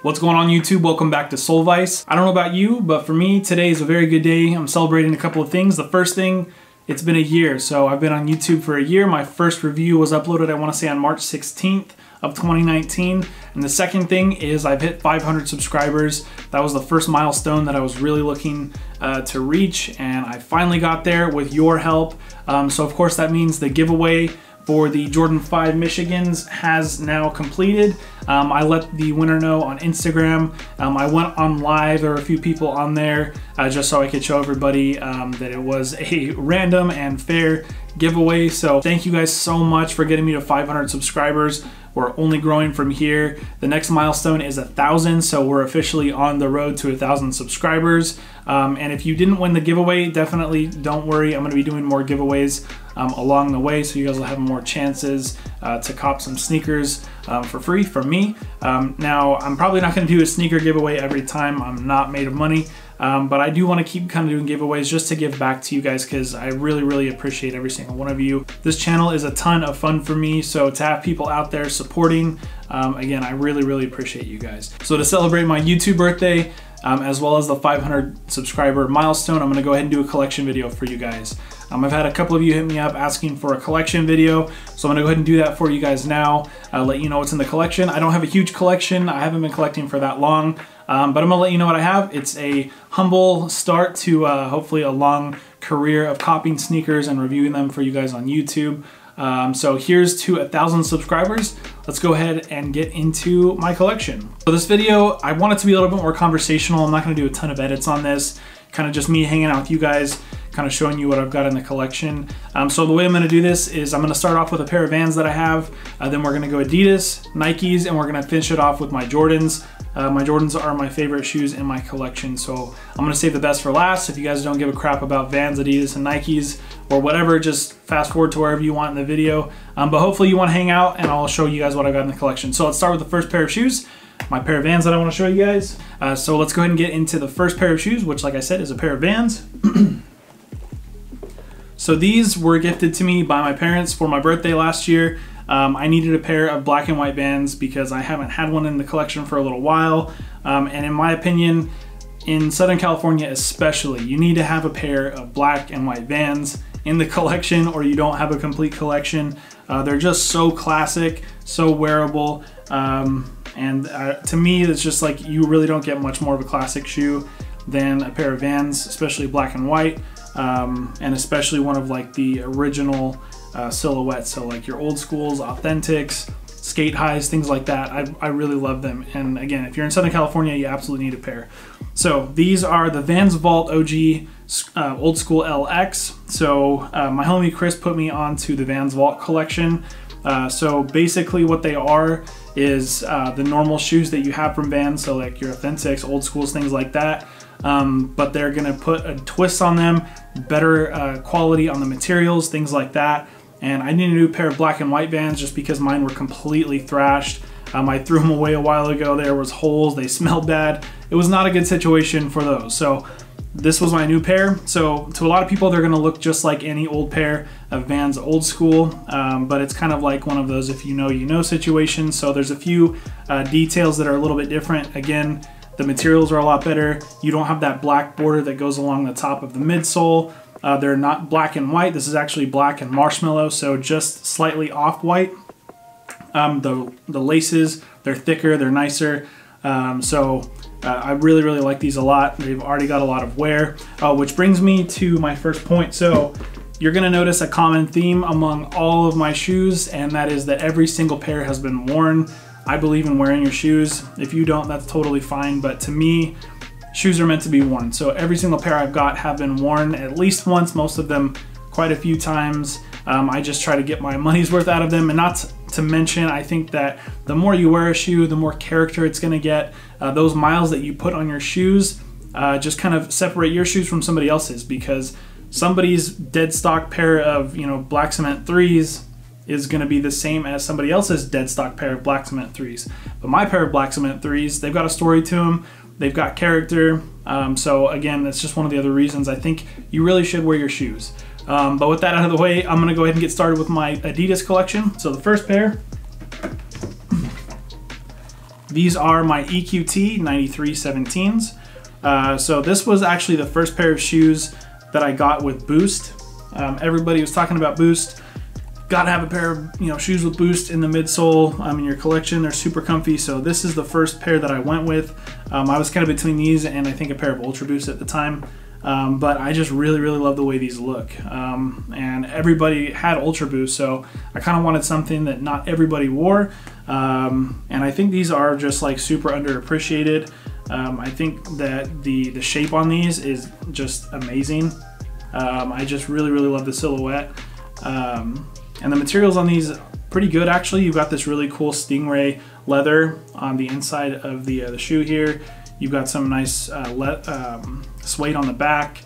What's going on YouTube? Welcome back to Sole Vice. I don't know about you, but for me, today is a very good day. I'm celebrating a couple of things. The first thing, it's been a year. So I've been on YouTube for a year. My first review was uploaded, I want to say, on March 16th of 2019. And the second thing is I've hit 500 subscribers. That was the first milestone that I was really looking to reach. And I finally got there with your help. So of course that means the giveaway for the Jordan 5 Michigans has now completed. I let the winner know on Instagram. I went on live, there were a few people on there just so I could show everybody that it was a random and fair giveaway. So thank you guys so much for getting me to 500 subscribers. We're only growing from here. The next milestone is 1,000, so we're officially on the road to 1,000 subscribers. And if you didn't win the giveaway, definitely don't worry. I'm gonna be doing more giveaways along the way, so you guys will have more chances to cop some sneakers for free from me. Now, I'm probably not gonna do a sneaker giveaway every time. I'm not made of money, but I do wanna keep kind of doing giveaways just to give back to you guys, because I really, really appreciate every single one of you. This channel is a ton of fun for me, so to have people out there supporting, again, I really, really appreciate you guys. So to celebrate my YouTube birthday, as well as the 500 subscriber milestone, I'm gonna go ahead and do a collection video for you guys. I've had a couple of you hit me up asking for a collection video, so I'm gonna go ahead and do that for you guys now. I'll let you know what's in the collection. I don't have a huge collection, I haven't been collecting for that long, but I'm gonna let you know what I have. It's a humble start to hopefully a long career of copying sneakers and reviewing them for you guys on YouTube. So here's to 1,000 subscribers. Let's go ahead and get into my collection. So this video, I want it to be a little bit more conversational. I'm not gonna do a ton of edits on this. Kind of just me hanging out with you guys, kind of showing you what I've got in the collection. So the way I'm gonna do this is I'm gonna start off with a pair of Vans that I have. Then we're gonna go Adidas, Nikes, and we're gonna finish it off with my Jordans. My Jordans are my favorite shoes in my collection, so I'm gonna save the best for last. If you guys don't give a crap about Vans, Adidas, and Nikes, or whatever, just fast forward to wherever you want in the video. But hopefully you wanna hang out and I'll show you guys what I've got in the collection. So let's start with the first pair of shoes, my pair of Vans that I wanna show you guys. So let's go ahead and get into the first pair of shoes, which like I said, is a pair of Vans. So these were gifted to me by my parents for my birthday last year. I needed a pair of black and white Vans because I haven't had one in the collection for a little while. And in my opinion, in Southern California especially, you need to have a pair of black and white Vans in the collection or you don't have a complete collection. They're just so classic, so wearable. And to me, it's just like you really don't get much more of a classic shoe than a pair of Vans, especially black and white, and especially one of like the original silhouettes. So like your old schools, Authentics, Skate Highs, things like that. I really love them. And again, if you're in Southern California, you absolutely need a pair. So these are the Vans Vault OG Old School LX. So my homie Chris put me onto the Vans Vault collection. So basically what they are is the normal shoes that you have from Vans, so like your Authentics, Old Schools, things like that. But they're gonna put a twist on them, better quality on the materials, things like that. And I need a new pair of black and white Vans just because mine were completely thrashed. I threw them away a while ago, there was holes, they smelled bad. It was not a good situation for those. So this was my new pair. So to a lot of people, they're gonna look just like any old pair of Vans Old School, but it's kind of like one of those if you know situations. So there's a few details that are a little bit different. Again, the materials are a lot better. You don't have that black border that goes along the top of the midsole. They're not black and white. This is actually black and marshmallow, so just slightly off-white. The laces, they're thicker, they're nicer. I really, really like these a lot. They've already got a lot of wear, which brings me to my first point. So you're gonna notice a common theme among all of my shoes, and that is that every single pair has been worn. I believe in wearing your shoes. If you don't, that's totally fine. But to me, shoes are meant to be worn. So every single pair I've got have been worn at least once, most of them quite a few times. I just try to get my money's worth out of them, and not to mention, I think that the more you wear a shoe, the more character it's gonna get. Those miles that you put on your shoes just kind of separate your shoes from somebody else's, because somebody's dead stock pair of black cement 3s is gonna be the same as somebody else's dead stock pair of black cement 3s. But my pair of black cement 3s, they've got a story to them, they've got character. So again, that's just one of the other reasons I think you really should wear your shoes. But with that out of the way, I'm gonna go ahead and get started with my Adidas collection. So the first pair These are my EQT 9317s. So this was actually the first pair of shoes that I got with Boost. Everybody was talking about Boost. Gotta have a pair of shoes with Boost in the midsole in your collection. They're super comfy, so this is the first pair that I went with. I was kind of between these and I think a pair of Ultra Boost at the time, but I just really love the way these look. And everybody had Ultra Boost, so I kind of wanted something that not everybody wore. And I think these are just like super underappreciated. I think that the shape on these is just amazing. I just really love the silhouette. And the materials on these are pretty good actually. You've got this really cool stingray leather on the inside of the shoe here. You've got some nice suede on the back.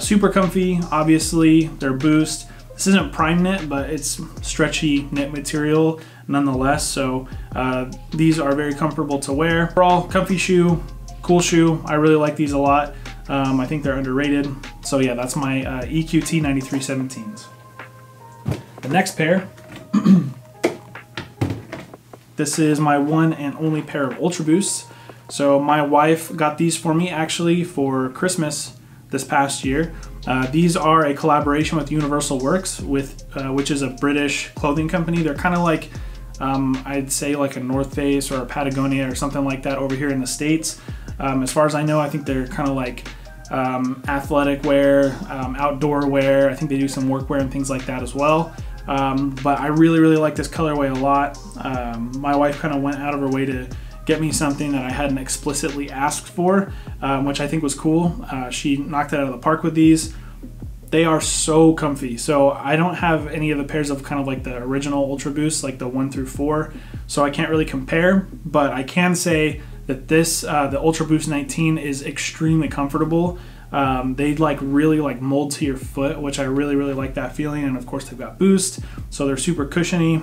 Super comfy, obviously. They're Boost. This isn't prime knit, but it's stretchy knit material nonetheless. So these are very comfortable to wear. Overall, comfy shoe, cool shoe. I really like these a lot. I think they're underrated. So yeah, that's my EQT 9317s. The next pair, this is my one and only pair of Ultra Boosts. So my wife got these for me actually for Christmas this past year. These are a collaboration with Universal Works, which is a British clothing company. They're kind of like, I'd say like a North Face or a Patagonia or something like that over here in the States. As far as I know, I think they're kind of like athletic wear, outdoor wear. I think they do some workwear and things like that as well. But I really like this colorway a lot. My wife kind of went out of her way to get me something that I hadn't explicitly asked for, which I think was cool. She knocked it out of the park with these. They are so comfy. So I don't have any of the pairs of kind of like the original Ultra Boost, like the 1 through 4. So I can't really compare, but I can say that this, the Ultra Boost 19 is extremely comfortable. They like really mold to your foot, which I really like that feeling. And of course they've got Boost, so they're super cushiony,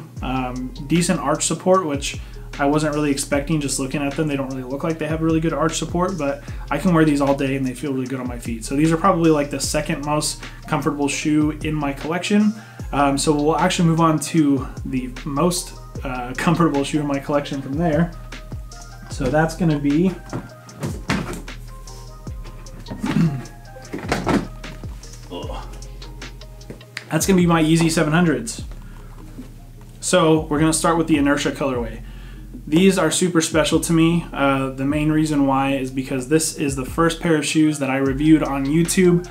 decent arch support, which I wasn't really expecting just looking at them. They don't really look like they have really good arch support, but I can wear these all day and they feel really good on my feet. So these are probably like the second most comfortable shoe in my collection. So we'll actually move on to the most comfortable shoe in my collection from there. So that's gonna be that's gonna be my Yeezy 700s. So we're gonna start with the Inertia colorway. These are super special to me. The main reason why is because this is the first pair of shoes that I reviewed on YouTube.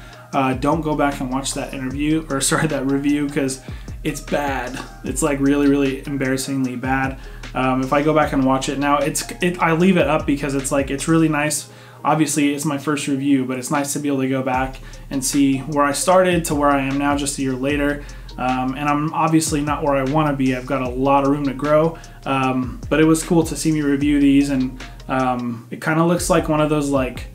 Don't go back and watch that interview, or sorry, that review, because it's bad. It's like really embarrassingly bad. If I go back and watch it now, I leave it up because it's like, it's really nice. Obviously it's my first review, but it's nice to be able to go back and see where I started to where I am now just a year later. And I'm obviously not where I want to be. I've got a lot of room to grow, but it was cool to see me review these. And it kind of looks like one of those, like,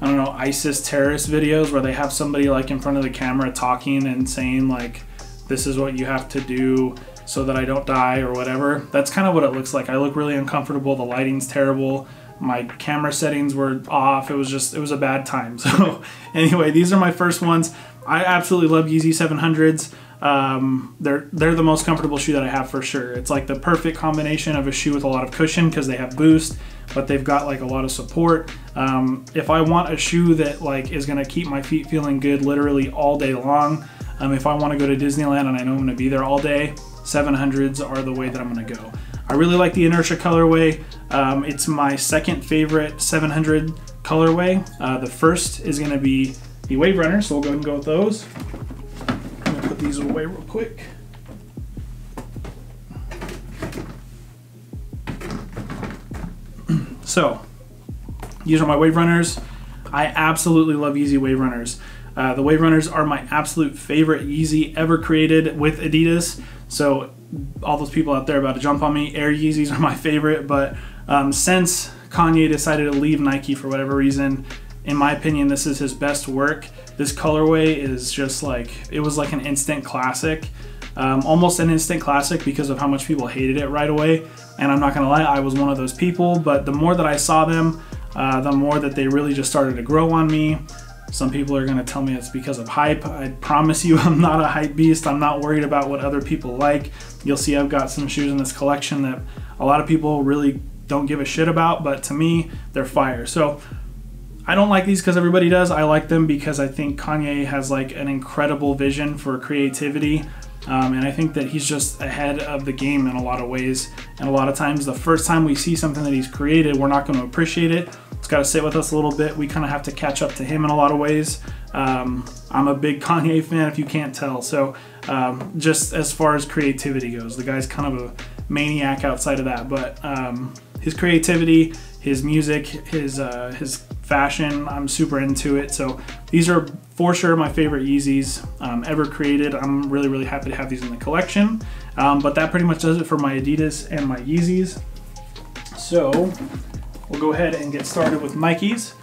I don't know, ISIS terrorist videos where they have somebody like in front of the camera talking and saying like, this is what you have to do so that I don't die or whatever. That's kind of what it looks like. I look really uncomfortable. The lighting's terrible. My camera settings were off. It was just, it was a bad time. So anyway, these are my first ones. I absolutely love Yeezy 700s. They're the most comfortable shoe that I have for sure. It's like the perfect combination of a shoe with a lot of cushion because they have Boost, but they've got like a lot of support. If I want a shoe that like is gonna keep my feet feeling good literally all day long, if I want to go to Disneyland and I know I'm gonna be there all day, 700s are the way that I'm gonna go. I really like the Inertia colorway. It's my second favorite 700 colorway. The first is gonna be the Wave Runner, so we'll go ahead and go with those. These away real quick. So these are my Wave Runners. I absolutely love Yeezy Wave Runners. The Wave Runners are my absolute favorite Yeezy ever created with Adidas. So all those people out there about to jump on me, Air Yeezys are my favorite, but since Kanye decided to leave Nike for whatever reason, in my opinion, this is his best work. This colorway is just like, it was like an instant classic, almost an instant classic because of how much people hated it right away. And I'm not gonna lie, I was one of those people, but the more that I saw them, the more that they really just started to grow on me. Some people are gonna tell me it's because of hype. I promise you I'm not a hype beast. I'm not worried about what other people like. You'll see I've got some shoes in this collection that a lot of people really don't give a shit about, but to me, they're fire. So I don't like these because everybody does. I like them because I think Kanye has like an incredible vision for creativity. And I think that he's just ahead of the game in a lot of ways. And a lot of times, the first time we see something that he's created, we're not going to appreciate it. It's got to sit with us a little bit. We kind of have to catch up to him in a lot of ways. I'm a big Kanye fan, if you can't tell. So just as far as creativity goes, the guy's kind of a maniac outside of that. But his creativity, his music, his fashion, I'm super into it. So these are for sure my favorite Yeezys ever created. I'm really, really happy to have these in the collection. But that pretty much does it for my Adidas and my Yeezys. So we'll go ahead and get started with Nikes.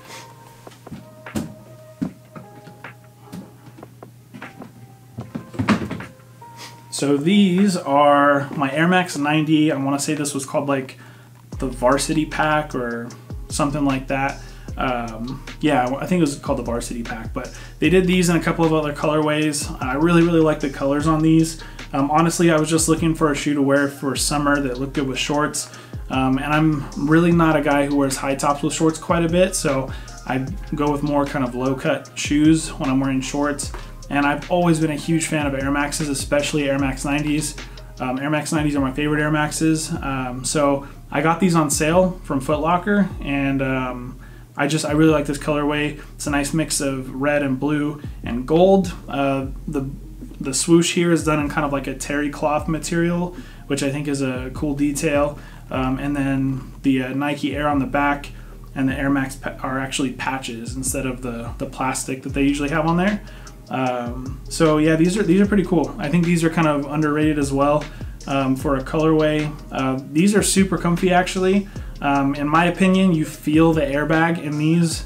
So these are my Air Max 90. I want to say this was called like the Varsity Pack or something like that. Yeah, I think it was called the Varsity Pack, but they did these in a couple of other colorways. I really, really like the colors on these. Honestly, I was just looking for a shoe to wear for summer that looked good with shorts. And I'm really not a guy who wears high tops with shorts quite a bit, so I go with more kind of low cut shoes when I'm wearing shorts. And I've always been a huge fan of Air Maxes, especially Air Max 90s. Air Max 90s are my favorite Air Maxes. So I got these on sale from Foot Locker, and I really like this colorway. It's a nice mix of red and blue and gold. The swoosh here is done in kind of like a terry cloth material, which I think is a cool detail. And then the Nike Air on the back and the Air Max are actually patches instead of the plastic that they usually have on there. So yeah, these are pretty cool. I think these are kind of underrated as well for a colorway. These are super comfy actually. In my opinion, you feel the airbag in these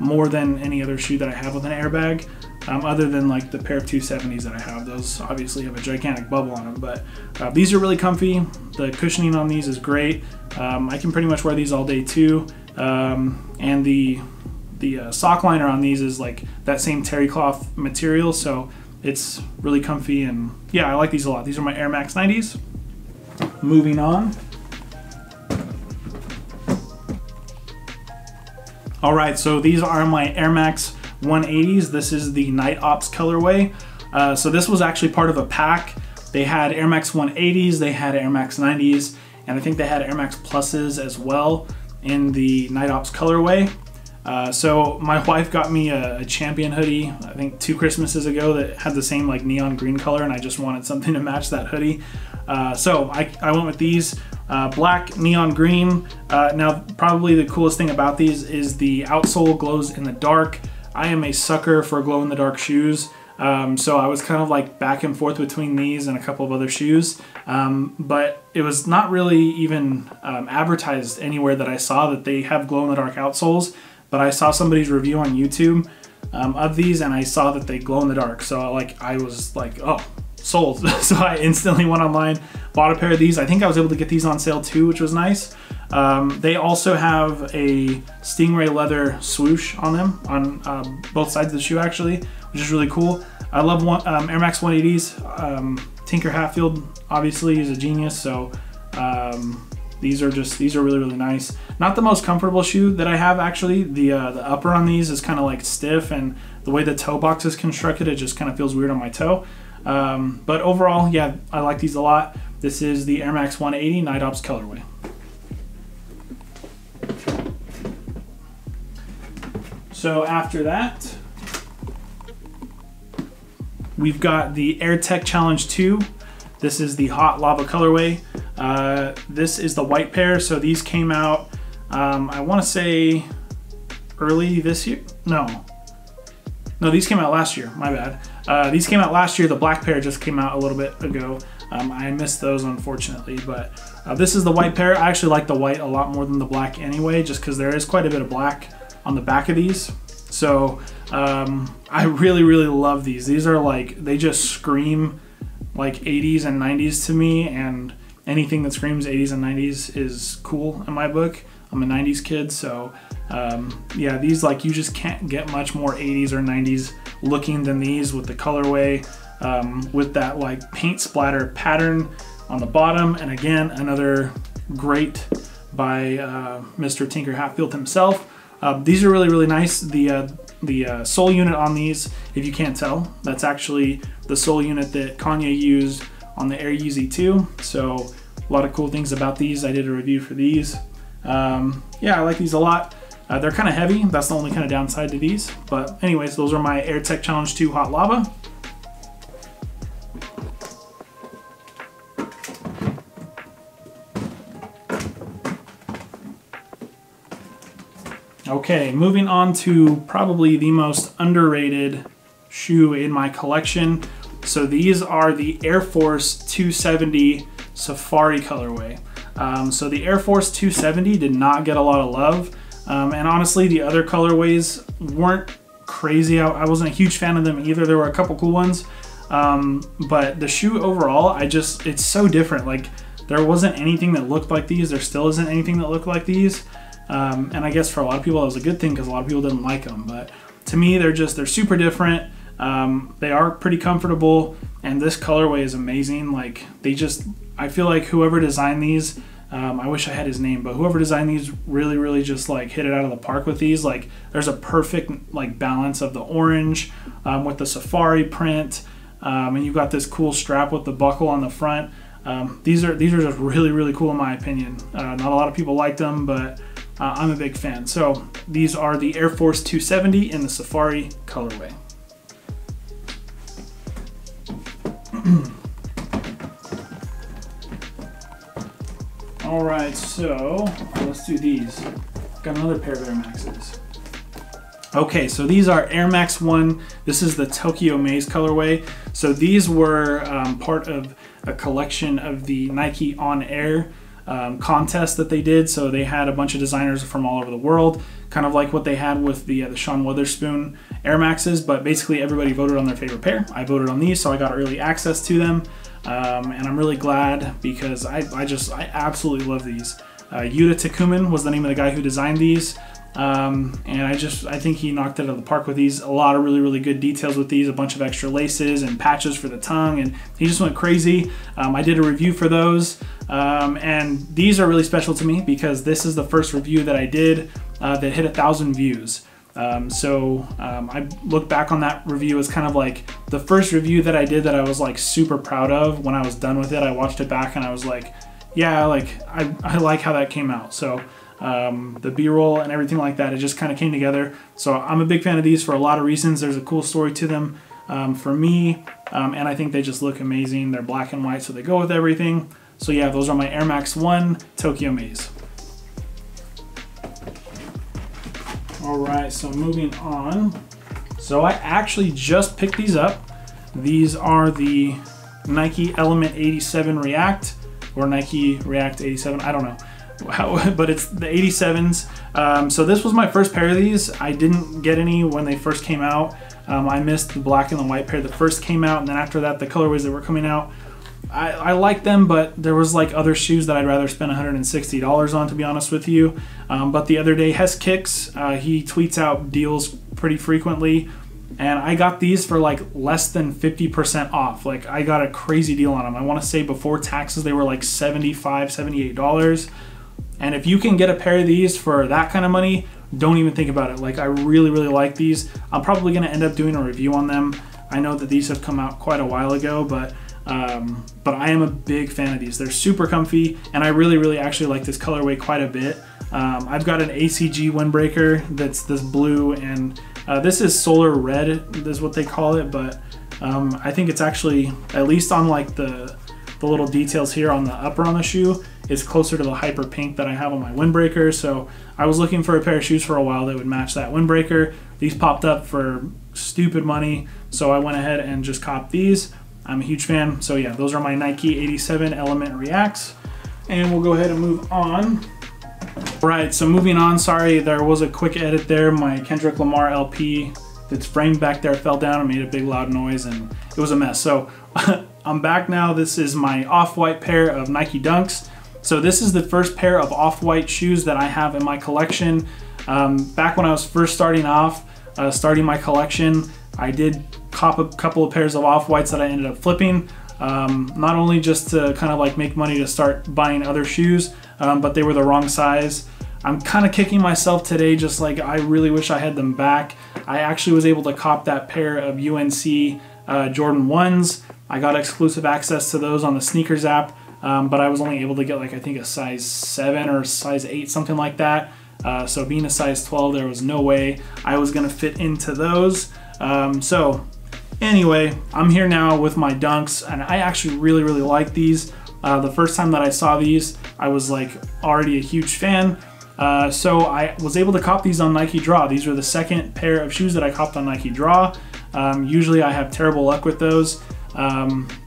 more than any other shoe that I have with an airbag, other than like the pair of 270s that I have. Those obviously have a gigantic bubble on them, but these are really comfy. The cushioning on these is great. I can pretty much wear these all day too. And the sock liner on these is like that same terry cloth material, so it's really comfy, and yeah, I like these a lot. These are my Air Max 90s. Moving on. All right, so these are my Air Max 180s. This is the Night Ops colorway. So this was actually part of a pack. They had Air Max 180s, they had Air Max 90s, and I think they had Air Max Pluses as well in the Night Ops colorway. So my wife got me a Champion hoodie, I think 2 Christmases ago, that had the same like neon green color, and I just wanted something to match that hoodie. So I went with these. Black, neon green. Now, probably the coolest thing about these is the outsole glows in the dark. I am a sucker for glow-in-the-dark shoes. So I was kind of like back and forth between these and a couple of other shoes. But it was not really even advertised anywhere that I saw that they have glow-in-the-dark outsoles. But I saw somebody's review on YouTube of these, and I saw that they glow in the dark. So like I was like, oh, sold. So I instantly went online, bought a pair of these. I think I was able to get these on sale too, which was nice. They also have a stingray leather swoosh on them, on both sides of the shoe actually, which is really cool. I love Air Max 180s. Tinker Hatfield obviously is a genius, so these are really, really nice. Not the most comfortable shoe that I have actually. The upper on these is kind of like stiff, and the way the toe box is constructed, it just kind of feels weird on my toe. But overall, yeah, I like these a lot. This is the Air Max 180 Night Ops colorway. So after that, we've got the AirTech Challenge 2. This is the Hot Lava colorway. This is the white pair. So these came out, I want to say early this year. No, these came out last year, my bad. These came out last year. The black pair just came out a little bit ago. I missed those, unfortunately, but this is the white pair. I actually like the white a lot more than the black anyway, just because there is quite a bit of black on the back of these. So I really, really love these. These are like, they just scream like 80s and 90s to me, and anything that screams 80s and 90s is cool in my book. I'm a 90s kid, so yeah, these, like, you just can't get much more 80s or 90s looking than these, with the colorway, with that like paint splatter pattern on the bottom. And again, another great by Mr. Tinker Hatfield himself. These are really, really nice. The sole unit on these, if you can't tell, that's actually the sole unit that Kanye used on the Air Yeezy 2. So a lot of cool things about these. I did a review for these. Yeah, I like these a lot. They're kind of heavy. That's the only kind of downside to these. But anyways, those are my AirTech Challenge 2 Hot Lava. Okay, moving on to probably the most underrated shoe in my collection. So these are the Air Force 270 Safari colorway. So the Air Force 270 did not get a lot of love. And honestly, the other colorways weren't crazy. I wasn't a huge fan of them either. There were a couple cool ones, but the shoe overall, it's so different. Like, there wasn't anything that looked like these. There still isn't anything that looked like these. And I guess for a lot of people, that was a good thing because a lot of people didn't like them. But to me, they're super different. They are pretty comfortable, and this colorway is amazing. Like, I feel like whoever designed these, I wish I had his name, but whoever designed these really, really just like hit it out of the park with these. Like, there's a perfect like balance of the orange with the safari print, and you've got this cool strap with the buckle on the front. These are just really, really cool in my opinion. Not a lot of people like them, but I'm a big fan. So these are the Air Force 270 in the Safari colorway. All right, so let's do these. Got another pair of Air Maxes. Okay, so these are Air Max One. This is the Tokyo Maze colorway. So these were part of a collection of the Nike On Air contest that they did. So they had a bunch of designers from all over the world, kind of like what they had with the Sean Witherspoon Air Maxes, but basically everybody voted on their favorite pair. I voted on these, so I got early access to them. And I'm really glad because I absolutely love these. Yuta Takuman was the name of the guy who designed these. And I think he knocked it out of the park with these. A lot of really, really good details with these, a bunch of extra laces and patches for the tongue, and he just went crazy. I did a review for those, and these are really special to me because this is the first review that I did that hit 1,000 views. I look back on that review as kind of like the first review that I did that I was like super proud of. When I was done with it, I watched it back and I was like, yeah, like I like how that came out. So the B-roll and everything like that, it just kind of came together. So I'm a big fan of these for a lot of reasons. There's a cool story to them for me, and I think they just look amazing. They're black and white, so they go with everything. So yeah, those are my Air Max 1 Tokyo Maze. All right, so moving on. So I actually just picked these up. These are the Nike Element 87 React, or Nike React 87, I don't know. Wow, but it's the 87s. So this was my first pair of these. I didn't get any when they first came out. I missed the black and the white pair that first came out, and then after that, the colorways that were coming out. I liked them, but there was like other shoes that I'd rather spend $160 on, to be honest with you. But the other day, Hess Kicks, he tweets out deals pretty frequently, and I got these for like less than 50% off. Like, I got a crazy deal on them. I want to say before taxes, they were like $75, $78. And if you can get a pair of these for that kind of money, don't even think about it. Like, I really, really like these. I'm probably gonna end up doing a review on them. I know that these have come out quite a while ago, but I am a big fan of these. They're super comfy, and I really, really actually like this colorway quite a bit. I've got an ACG windbreaker that's this blue, and this is solar red, is what they call it, but I think it's actually, at least on like the little details here on the upper on the shoe, it's closer to the hyper pink that I have on my windbreaker. So I was looking for a pair of shoes for a while that would match that windbreaker. These popped up for stupid money, so I went ahead and just copped these. I'm a huge fan. So yeah, those are my Nike 87 Element Reacts. And we'll go ahead and move on. Right, so moving on, sorry, there was a quick edit there. My Kendrick Lamar LP that's framed back there fell down and made a big loud noise, and it was a mess. So I'm back now. This is my Off-White pair of Nike Dunks. So this is the first pair of Off-White shoes that I have in my collection. Back when I was first starting my collection, I did cop a couple of pairs of Off-Whites that I ended up flipping, not only just to kind of like make money to start buying other shoes, but they were the wrong size. I'm kind of kicking myself today, just like I really wish I had them back. I actually was able to cop that pair of UNC Jordan 1s. I got exclusive access to those on the sneakers app, but I was only able to get like I think a size 7 or size 8, something like that. So being a size 12, there was no way I was gonna fit into those. So anyway, I'm here now with my Dunks, and I actually really like these. The first time that I saw these, I was like already a huge fan. So I was able to cop these on Nike Draw. These were the second pair of shoes that I copped on Nike Draw. Usually I have terrible luck with those,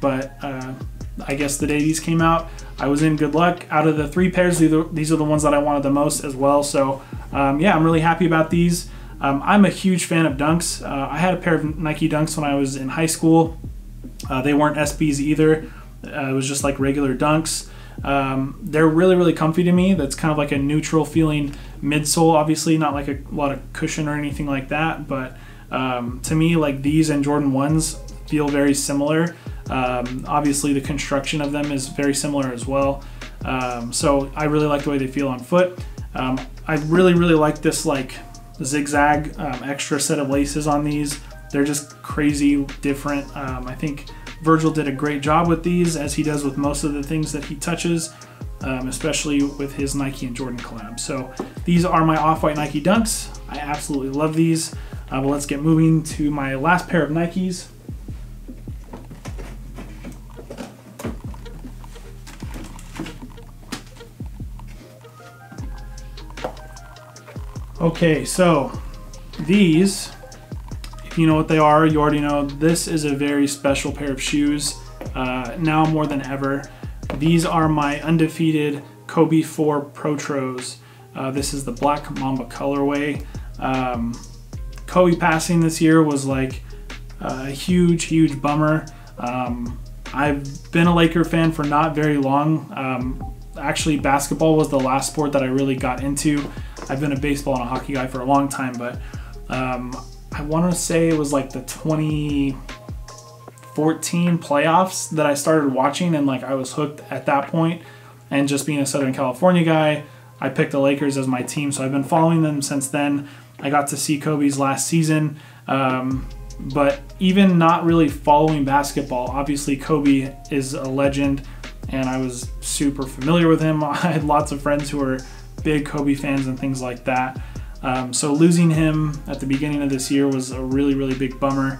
but I guess the day these came out, I was in good luck. Out of the three pairs, these are the ones that I wanted the most as well. So yeah, I'm really happy about these. I'm a huge fan of Dunks. I had a pair of Nike Dunks when I was in high school. They weren't SBs either. It was just like regular Dunks. They're really comfy to me. That's kind of like a neutral feeling midsole, obviously not like a lot of cushion or anything like that, but to me, like, these and Jordan 1s feel very similar. Obviously the construction of them is very similar as well. So I really like the way they feel on foot. I really like this like zigzag extra set of laces on these. They're just crazy different. I think Virgil did a great job with these, as he does with most of the things that he touches, especially with his Nike and Jordan collab. So these are my Off-White Nike Dunks. I absolutely love these. But let's get moving to my last pair of Nikes. Okay, so these, if you know what they are, you already know this is a very special pair of shoes, now more than ever. These are my undefeated Kobe 4 Protros. This is the Black Mamba colorway. Kobe passing this year was like a huge bummer. I've been a Laker fan for not very long. Actually, basketball was the last sport that I really got into. I've been a baseball and a hockey guy for a long time, but I want to say it was like the 2014 playoffs that I started watching, and like I was hooked at that point. And just being a Southern California guy, I picked the Lakers as my team, so I've been following them since then. I got to see Kobe's last season, but even not really following basketball, obviously Kobe is a legend and I was super familiar with him. I had lots of friends who were big Kobe fans and things like that. So losing him at the beginning of this year was a really big bummer.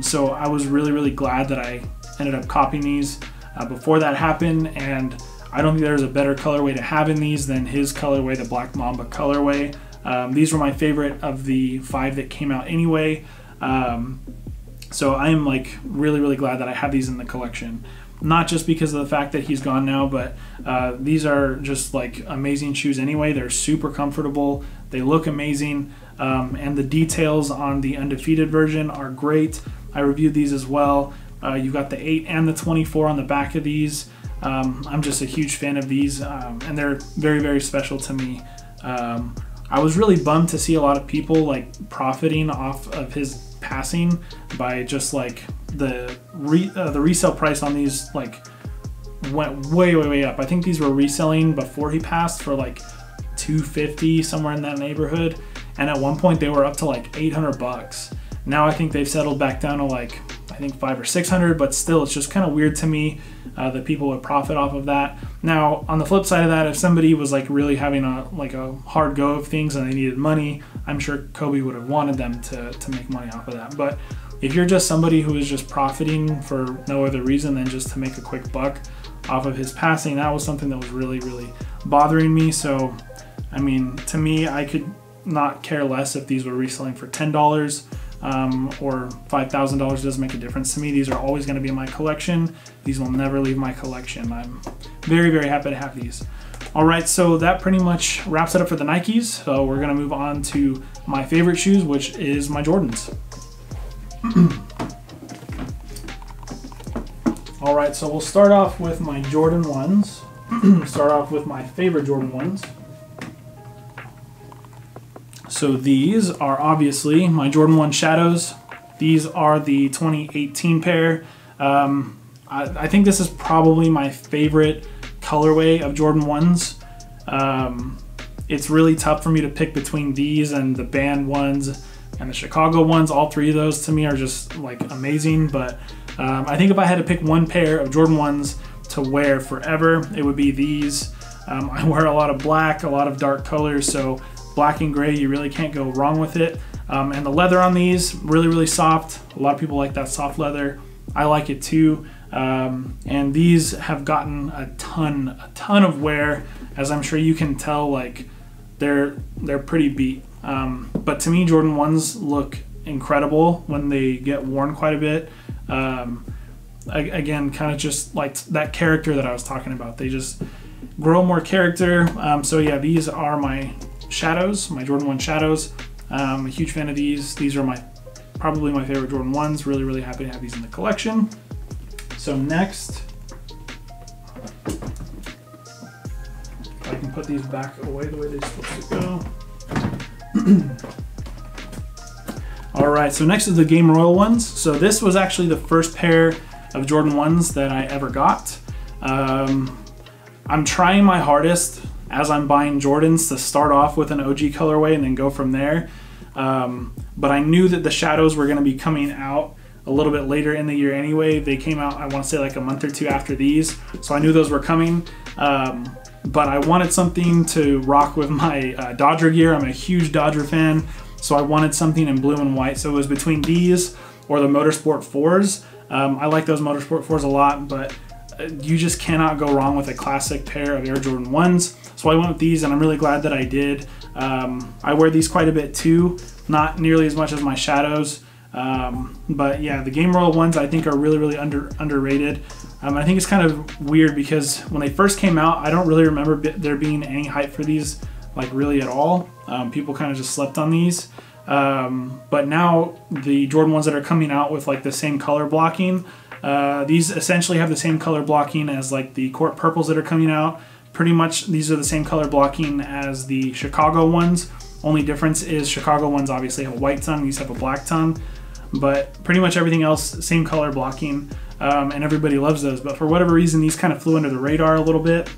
So I was really glad that I ended up copying these before that happened, and I don't think there's a better colorway to have in these than his colorway, the Black Mamba colorway. These were my favorite of the 5 that came out anyway. So I am like really glad that I have these in the collection. Not just because of the fact that he's gone now, but these are just like amazing shoes anyway. They're super comfortable. They look amazing. And the details on the undefeated version are great. I reviewed these as well. You've got the 8 and the 24 on the back of these. I'm just a huge fan of these, and they're very special to me. I was really bummed to see a lot of people like profiting off of his passing by just like the resale price on these like went way up. I think these were reselling before he passed for like $250, somewhere in that neighborhood, and at one point they were up to like $800 bucks. Now I think they've settled back down to like I think $500 or $600, but still it's just kind of weird to me that people would profit off of that. Now on the flip side of that, if somebody was like really having a like a hard go of things and they needed money, I'm sure Kobe would have wanted them to make money off of that. But if you're just somebody who is just profiting for no other reason than just to make a quick buck off of his passing, that was something that was really bothering me. So I mean, to me, I could not care less if these were reselling for $10 or $5,000. Doesn't make a difference to me. These are always going to be in my collection. These will never leave my collection. I'm very happy to have these. All right, so that pretty much wraps it up for the Nikes. So we're going to move on to my favorite shoes, which is my Jordans. All right, so we'll start off with my Jordan 1s. Start off with my favorite Jordan 1s. So these are obviously my Jordan 1 Shadows. These are the 2018 pair. I think this is probably my favorite colorway of Jordan 1s. It's really tough for me to pick between these and the band ones and the Chicago ones. All three of those to me are just like amazing, but I think if I had to pick one pair of Jordan 1s to wear forever, it would be these. I wear a lot of black, a lot of dark colors, so black and gray, you really can't go wrong with it. And the leather on these, really, really soft. A lot of people like that soft leather. I like it too. And these have gotten a ton of wear, as I'm sure you can tell. Like they're pretty beat. But to me, Jordan 1s look incredible when they get worn quite a bit. Again, kind of just like that character that I was talking about. They just grow more character. So yeah, these are my Shadows, my Jordan 1 Shadows. I'm a huge fan of these. These are probably my favorite Jordan 1s. Really, really happy to have these in the collection. So next, if I can put these back away the way they're supposed to go. All right, so next is the Game Royal ones. So this was actually the first pair of Jordan 1s that I ever got. I'm trying my hardest as I'm buying Jordans to start off with an OG colorway and then go from there. But I knew that the Shadows were gonna be coming out a little bit later in the year anyway. They came out, I wanna say like a month or two after these. So I knew those were coming, but I wanted something to rock with my Dodger gear. I'm a huge Dodger fan. So I wanted something in blue and white. So it was between these or the Motorsport 4s. I like those Motorsport 4s a lot, but you just cannot go wrong with a classic pair of Air Jordan 1s. So I went with these and I'm really glad that I did. I wear these quite a bit too, not nearly as much as my Shadows. But yeah, the Game Royal ones I think are really, really underrated. I think it's kind of weird because when they first came out, I don't really remember there being any hype for these, like really at all. People kind of just slept on these. But now the Jordan 1s that are coming out with like the same color blocking, these essentially have the same color blocking as like the Court Purples that are coming out. Pretty much these are the same color blocking as the Chicago 1s. Only difference is Chicago 1s obviously have a white tongue, these have a black tongue, but pretty much everything else, same color blocking, and everybody loves those. But for whatever reason, these kind of flew under the radar a little bit,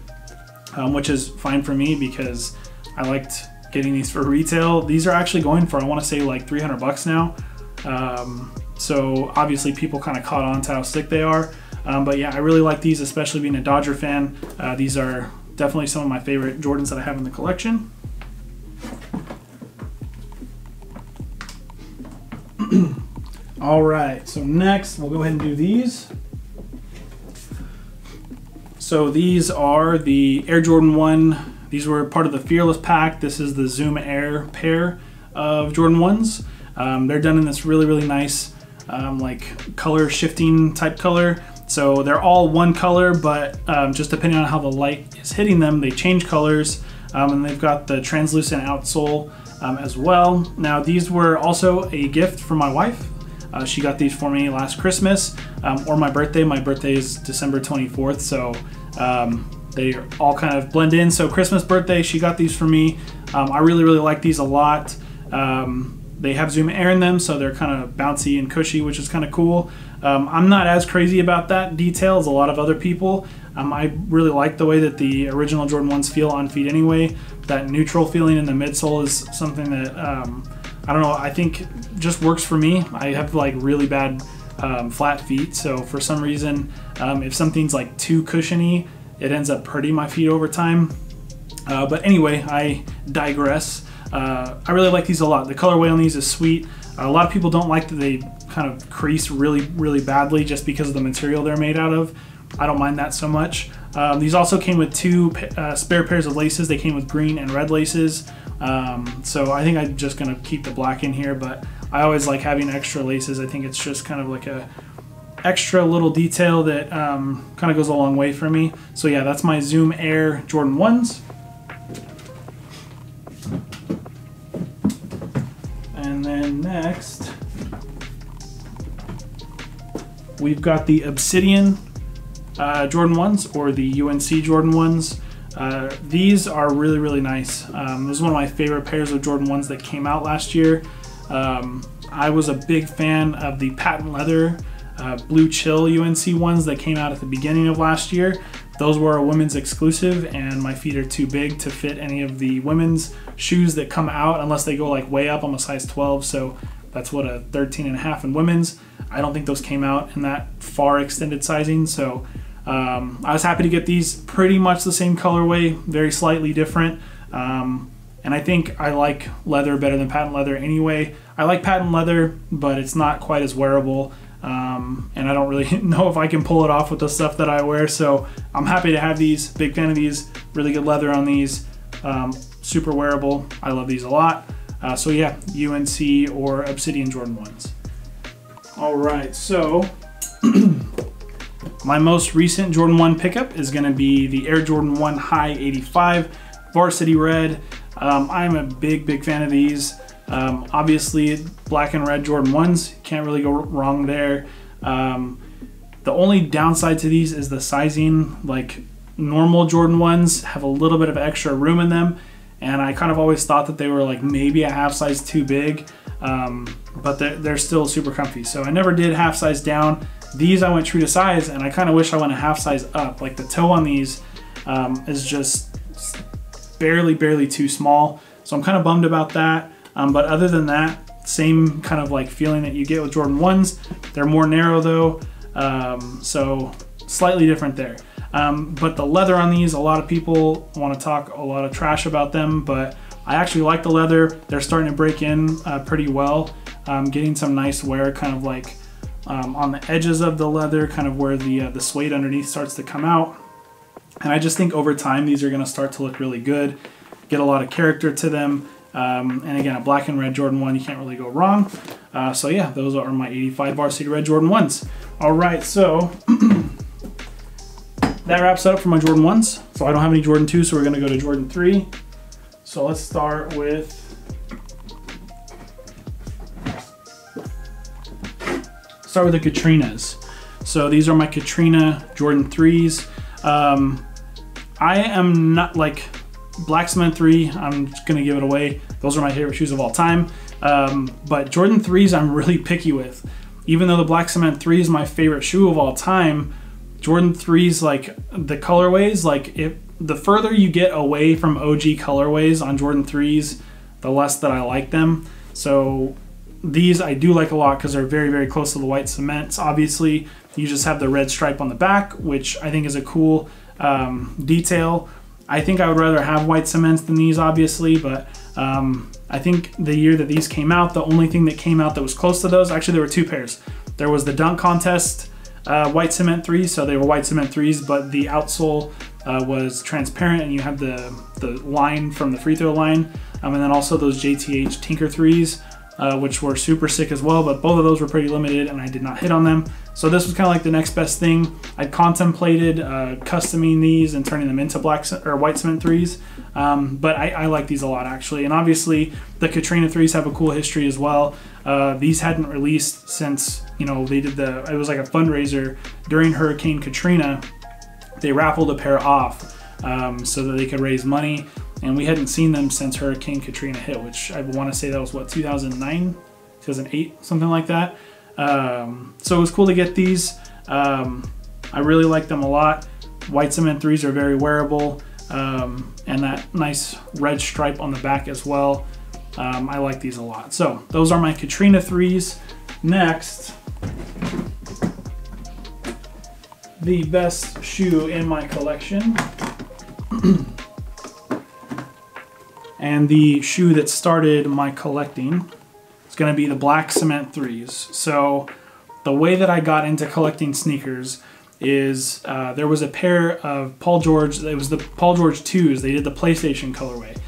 which is fine for me because I liked getting these for retail. These are actually going for, I want to say like 300 bucks now. So obviously people kind of caught on to how sick they are. But yeah, I really like these, especially being a Dodger fan. These are definitely some of my favorite Jordans that I have in the collection. All right, so next we'll go ahead and do these. So these are the Air Jordan 1. These were part of the Fearless pack. This is the Zoom Air pair of Jordan 1s. They're done in this really, really nice like color shifting type color. So they're all one color, but just depending on how the light is hitting them, they change colors. And they've got the translucent outsole as well. Now these were also a gift from my wife. She got these for me last Christmas or my birthday. My birthday is December 24th, so they all kind of blend in. So Christmas, birthday, she got these for me. I really, really like these a lot. They have Zoom Air in them, so they're kind of bouncy and cushy, which is kind of cool. I'm not as crazy about that detail as a lot of other people. I really like the way that the original Jordan 1s feel on feet anyway. That neutral feeling in the midsole is something that, I don't know, I think just works for me. I have like really bad flat feet, so for some reason, if something's like too cushiony, it ends up hurting my feet over time. But anyway, I digress. I really like these a lot. The colorway on these is sweet. A lot of people don't like that they kind of crease really, really badly just because of the material they're made out of. I don't mind that so much. These also came with two spare pairs of laces. They came with green and red laces. So I think I'm just gonna keep the black in here, but I always like having extra laces. I think it's just kind of like a extra little detail that kind of goes a long way for me. So yeah, that's my Zoom Air Jordan 1s. And then next, we've got the Obsidian Jordan 1s, or the UNC Jordan 1s. These are really, really nice. This is one of my favorite pairs of Jordan 1s that came out last year. I was a big fan of the patent leather blue chill UNC ones that came out at the beginning of last year. Those were a women's exclusive, and my feet are too big to fit any of the women's shoes that come out unless they go like way up. I'm a size 12, so that's what, a 13.5 in women's. I don't think those came out in that far extended sizing, so I was happy to get these. Pretty much the same colorway, very slightly different. And I think I like leather better than patent leather anyway. I like patent leather, but it's not quite as wearable. And I don't really know if I can pull it off with the stuff that I wear. So I'm happy to have these. Big fan of these. Really good leather on these. Super wearable. I love these a lot. So yeah, UNC or Obsidian Jordan 1s. All right, so my most recent Jordan 1 pickup is gonna be the Air Jordan 1 High 85 Varsity Red. I'm a big fan of these. Obviously, black and red Jordan 1s, can't really go wrong there. The only downside to these is the sizing. Like, normal Jordan 1s have a little bit of extra room in them, and I kind of always thought that they were like maybe a half size too big, but they're still super comfy. So I never did half size down. These I went true to size, and I kind of wish I went a half size up. Like, the toe on these is just barely too small. So I'm kind of bummed about that. But other than that, same kind of like feeling that you get with Jordan 1s. They're more narrow though, so slightly different there. But the leather on these, a lot of people want to talk a lot of trash about them, but I actually like the leather. They're starting to break in pretty well. Getting some nice wear kind of like on the edges of the leather, kind of where the suede underneath starts to come out. And I just think over time, these are going to start to look really good, get a lot of character to them. And again, a black and red Jordan 1, you can't really go wrong. So yeah, those are my 85 Varsity Red Jordan 1s. All right, so that wraps it up for my Jordan 1s. So I don't have any Jordan 2, so we're going to go to Jordan 3. So let's start with the Katrinas. So these are my Katrina Jordan 3s. I am not like Black Cement 3, I'm just gonna give it away. Those are my favorite shoes of all time. But Jordan 3s I'm really picky with. Even though the Black Cement 3 is my favorite shoe of all time, Jordan 3s, like the colorways, like if the further you get away from OG colorways on Jordan 3s, the less that I like them. So these I do like a lot because they're very close to the white cements. Obviously, you just have the red stripe on the back, which I think is a cool detail. I think I would rather have white cements than these, obviously, but I think the year that these came out, the only thing that came out that was close to those, actually there were two pairs. There was the Dunk Contest white cement 3s, so they were white cement 3s, but the outsole was transparent and you had the line from the free throw line. And then also those JTH Tinker 3s, which were super sick as well, but both of those were pretty limited and I did not hit on them. So this was kind of like the next best thing. I contemplated customing these and turning them into black or white cement 3s, but I like these a lot actually. And obviously the Katrina 3s have a cool history as well. These hadn't released since, you know, they did it was like a fundraiser during Hurricane Katrina. They raffled a pair off so that they could raise money. And we hadn't seen them since Hurricane Katrina hit, which I want to say that was what, 2009, 2008, something like that. So it was cool to get these. I really like them a lot. White cement 3s are very wearable, and that nice red stripe on the back as well. I like these a lot. So those are my Katrina 3s. Next, the best shoe in my collection. And the shoe that started my collecting is gonna be the Black Cement 3s. So the way that I got into collecting sneakers is there was a pair of Paul George, it was the Paul George 2s, they did the PlayStation colorway.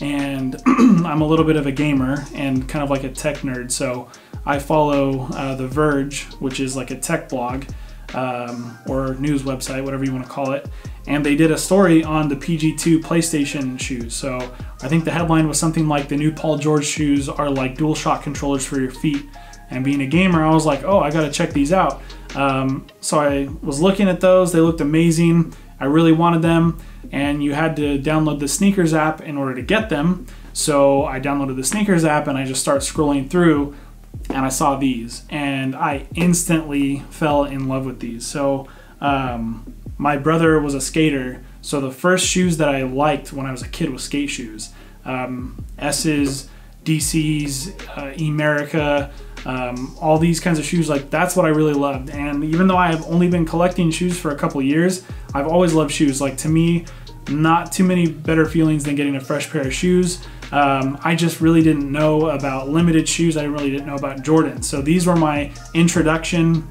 And I'm a little bit of a gamer and kind of like a tech nerd, so I follow The Verge, which is like a tech blog or news website, whatever you wanna call it. And they did a story on the PG2 PlayStation shoes. So I think the headline was something like, the new Paul George shoes are like DualShock controllers for your feet. And being a gamer, I was like, oh, I gotta check these out. So I was looking at those, they looked amazing. I really wanted them. And you had to download the sneakers app in order to get them. So I downloaded the sneakers app and I just started scrolling through and I saw these. And I instantly fell in love with these. So my brother was a skater, so the first shoes that I liked when I was a kid was skate shoes. S's, DC's, Emerica, all these kinds of shoes, like that's what I really loved. And even though I have only been collecting shoes for a couple years, I've always loved shoes. Like, to me, not too many better feelings than getting a fresh pair of shoes. I just really didn't know about limited shoes. I really didn't know about Jordan. So these were my introduction,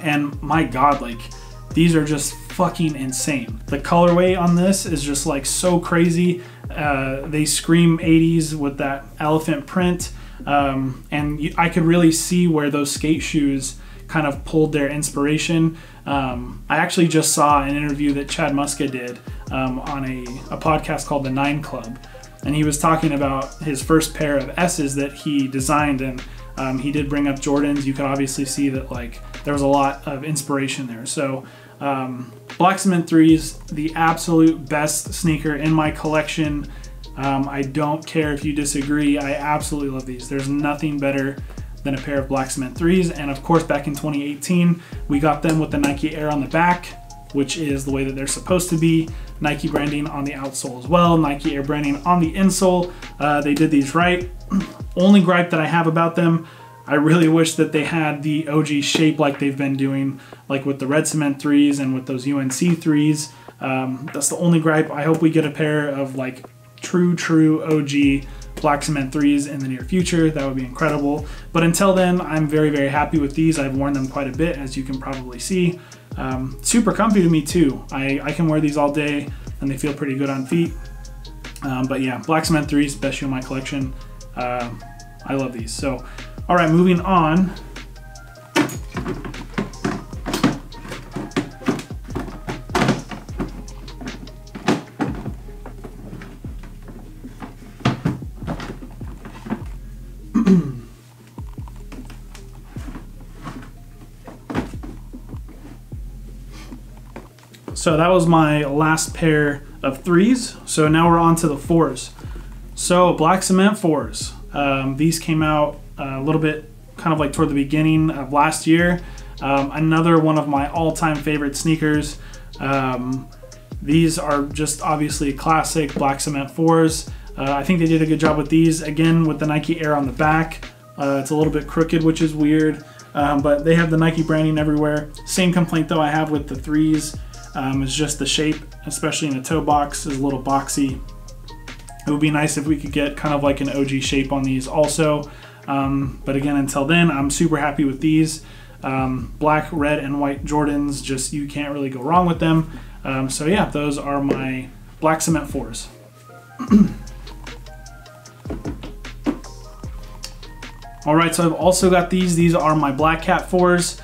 and my God, like these are just fucking insane. The colorway on this is just like so crazy. They scream 80s with that elephant print. And I could really see where those skate shoes kind of pulled their inspiration. I actually just saw an interview that Chad Muska did on a podcast called The Nine Club. And he was talking about his first pair of S's that he designed, and he did bring up Jordans. You could obviously see that like there was a lot of inspiration there. So Black Cement 3s, the absolute best sneaker in my collection. I don't care if you disagree. I absolutely love these. There's nothing better than a pair of Black Cement 3s. And of course, back in 2018, we got them with the Nike Air on the back, which is the way that they're supposed to be. Nike branding on the outsole as well, Nike Air branding on the insole. They did these right. Only gripe that I have about them, I really wish that they had the OG shape like they've been doing, like with the Red Cement 3s and with those UNC 3s. That's the only gripe. I hope we get a pair of like true OG Black Cement 3s in the near future. That would be incredible. But until then, I'm very happy with these. I've worn them quite a bit, as you can probably see. Super comfy to me too. I can wear these all day and they feel pretty good on feet. But yeah, Black Cement 3s, best shoe in my collection. I love these. So, all right, moving on. So that was my last pair of threes. So now we're on to the fours. So Black Cement 4s. These came out a little bit kind of like toward the beginning of last year. Another one of my all-time favorite sneakers. These are just obviously classic Black Cement 4s. I think they did a good job with these. Again, with the Nike Air on the back. It's a little bit crooked, which is weird. But they have the Nike branding everywhere. Same complaint though I have with the 3s. It's just the shape, especially in the toe box, is a little boxy. It would be nice if we could get kind of like an OG shape on these also. But again, until then, I'm super happy with these. Black, red, and white Jordans, just you can't really go wrong with them. So yeah, those are my Black Cement 4s. All right, so I've also got these. These are my Black Cat 4s.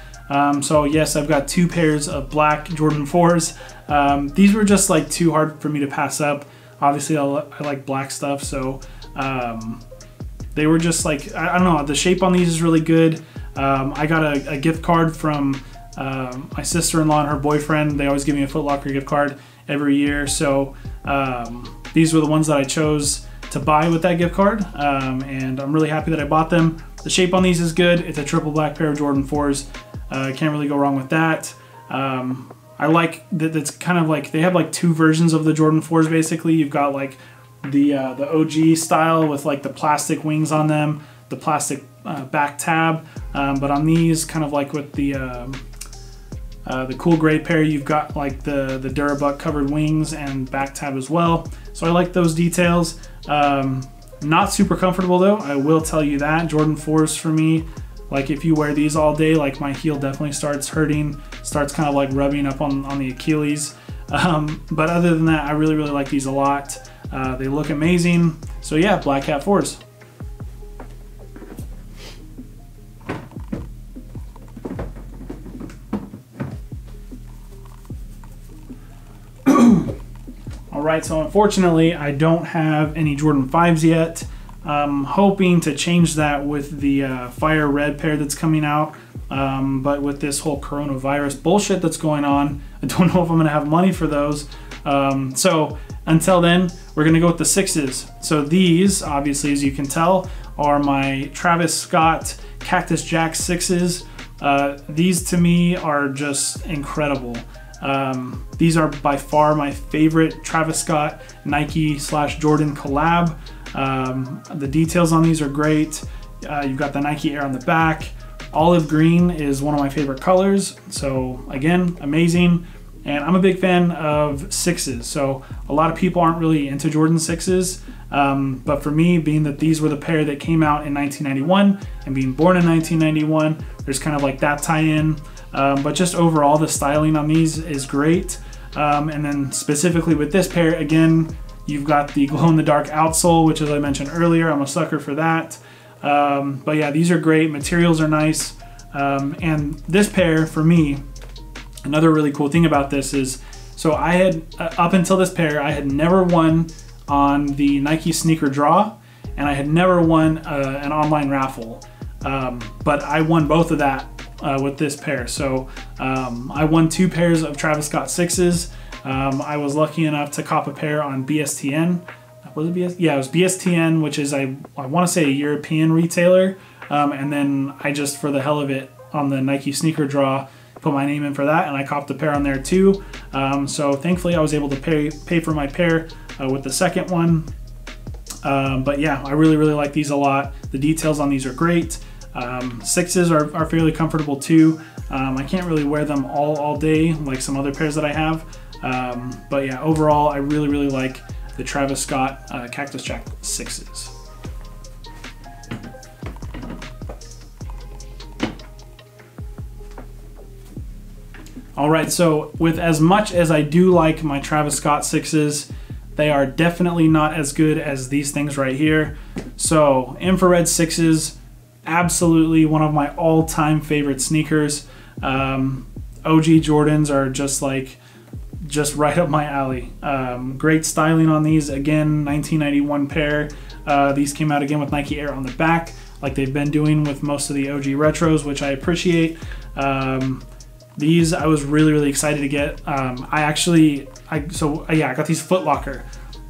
So yes, I've got two pairs of black Jordan 4s. These were just like too hard for me to pass up. Obviously I like black stuff, so they were just like, I don't know, the shape on these is really good. I got a gift card from my sister-in-law and her boyfriend. They always give me a Foot Locker gift card every year. So these were the ones that I chose to buy with that gift card. And I'm really happy that I bought them. The shape on these is good. It's a triple black pair of Jordan 4s. Can't really go wrong with that. I like that it's kind of like they have like two versions of the Jordan 4s basically. You've got like the OG style with like the plastic wings on them, the plastic back tab. But on these, kind of like with the cool gray pair, you've got like the Durabuck covered wings and back tab as well. So I like those details. Not super comfortable though, I will tell you that. Jordan 4s for me, like if you wear these all day, like my heel definitely starts hurting, starts kind of like rubbing up on the Achilles. But other than that, I really like these a lot. They look amazing. So yeah, Black Cat 4s. All right, so unfortunately, I don't have any Jordan 5s yet. I'm hoping to change that with the fire red pair that's coming out, but with this whole coronavirus bullshit that's going on, I don't know if I'm gonna have money for those. So until then, we're gonna go with the 6s. So these, obviously, as you can tell, are my Travis Scott Cactus Jack 6s. These to me are just incredible. These are by far my favorite Travis Scott Nike/Jordan collab. The details on these are great. You've got the Nike Air on the back. Olive green is one of my favorite colors. So again, amazing. And I'm a big fan of sixes. So a lot of people aren't really into Jordan sixes. But for me, being that these were the pair that came out in 1991 and being born in 1991, there's kind of like that tie-in. But just overall, the styling on these is great. And then specifically with this pair, again, you've got the glow-in-the-dark outsole, which as I mentioned earlier, I'm a sucker for that. But yeah, these are great. Materials are nice. And this pair for me, another really cool thing about this is, so I had, up until this pair, I had never won on the Nike sneaker draw, and I had never won an online raffle. But I won both of that with this pair. So I won two pairs of Travis Scott sixes. I was lucky enough to cop a pair on BSTN. Was it BSTN? Yeah, it was BSTN, which is, I want to say, a European retailer. And then I just, for the hell of it, on the Nike sneaker draw, put my name in for that, and I copped a pair on there too. So thankfully I was able to pay for my pair with the second one. But yeah, I really like these a lot. The details on these are great. Sixes are fairly comfortable too. I can't really wear them all day like some other pairs that I have. But yeah, overall, I really like the Travis Scott Cactus Jack sixes. All right, so with as much as I do like my Travis Scott sixes, they are definitely not as good as these things right here. So infrared sixes, absolutely one of my all-time favorite sneakers. OG Jordans are just like, just right up my alley. Great styling on these. Again, 1991 pair. These came out again with Nike Air on the back, like they've been doing with most of the OG retros, which I appreciate. These I was really excited to get. I got these Foot Locker.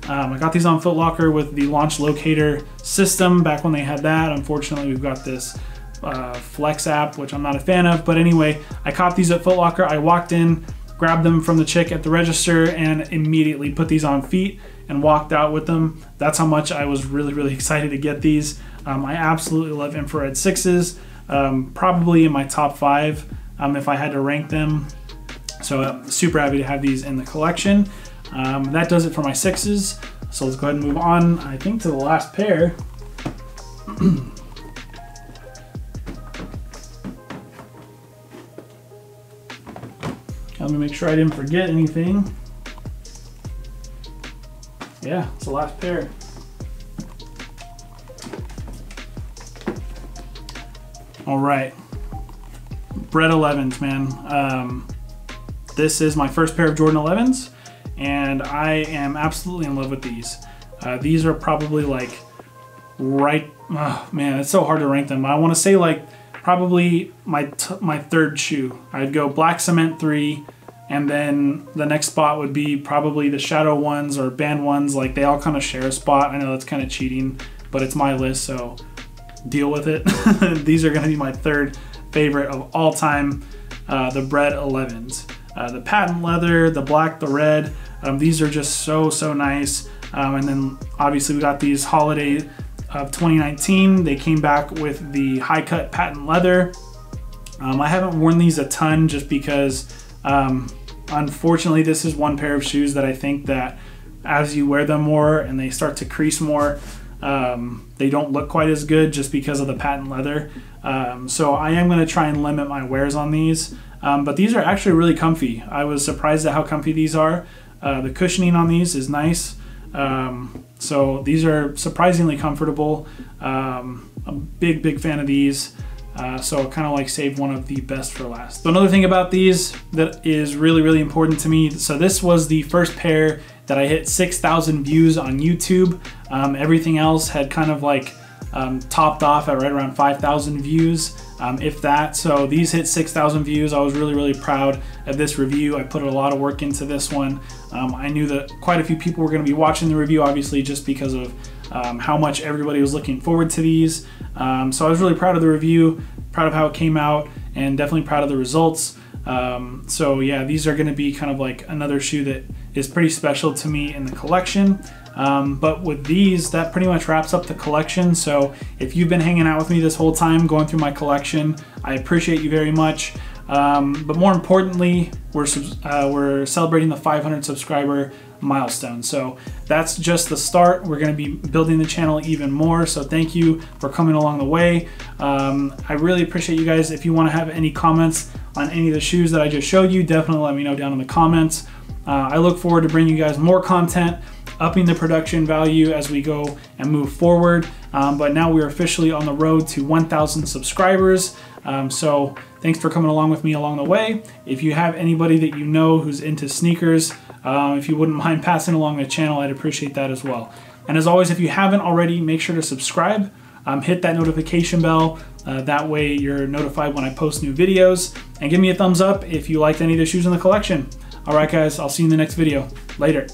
I got these on Foot Locker with the launch locator system back when they had that. Unfortunately, we've got this Flex app, which I'm not a fan of. But anyway, I copped these at Foot Locker. I walked in, grabbed them from the chick at the register, and immediately put these on feet and walked out with them. That's how much I was really excited to get these. I absolutely love infrared sixes. Probably in my top five. If I had to rank them. So I'm super happy to have these in the collection. That does it for my sixes. So let's go ahead and move on, I think, to the last pair. Let me make sure I didn't forget anything. Yeah, it's the last pair. All right. Bred 11s, man. This is my first pair of Jordan 11s, and I am absolutely in love with these. These are probably like right, oh man, it's so hard to rank them. I want to say like probably my third shoe. I'd go Black Cement 3, and then the next spot would be probably the Shadow 1s or Band 1s. Like they all kind of share a spot. I know that's kind of cheating, but it's my list, so deal with it. These are going to be my third favorite of all time, the Bred 11s. The patent leather, the black, the red, these are just so nice. And then obviously we got these holiday of 2019. They came back with the high cut patent leather. I haven't worn these a ton just because unfortunately this is one pair of shoes that I think that as you wear them more and they start to crease more, they don't look quite as good just because of the patent leather. So I am going to try and limit my wears on these, but these are actually really comfy. I was surprised at how comfy these are. The cushioning on these is nice. So these are surprisingly comfortable. I'm a big fan of these. So kind of like save one of the best for last. So another thing about these that is really important to me. So this was the first pair that I hit 6,000 views on YouTube. Everything else had kind of like topped off at right around 5,000 views, if that. So these hit 6,000 views. I was really proud of this review. I put a lot of work into this one. I knew that quite a few people were going to be watching the review, obviously, just because of how much everybody was looking forward to these. So I was really proud of the review, proud of how it came out, and definitely proud of the results. So yeah, these are going to be kind of like another shoe that is pretty special to me in the collection. But with these, that pretty much wraps up the collection. So if you've been hanging out with me this whole time going through my collection, I appreciate you very much. But more importantly, we're celebrating the 500 subscriber milestone. So that's just the start. We're going to be building the channel even more. So thank you for coming along the way. I really appreciate you guys. If you want to have any comments on any of the shoes that I just showed you, definitely let me know down in the comments. I look forward to bringing you guys more content, upping the production value as we go and move forward. But now we're officially on the road to 1,000 subscribers. So thanks for coming along with me along the way. If you have anybody that you know who's into sneakers, if you wouldn't mind passing along the channel, I'd appreciate that as well. And as always, if you haven't already, make sure to subscribe, hit that notification bell. That way you're notified when I post new videos, and give me a thumbs up if you liked any of the shoes in the collection. All right, guys, I'll see you in the next video. Later.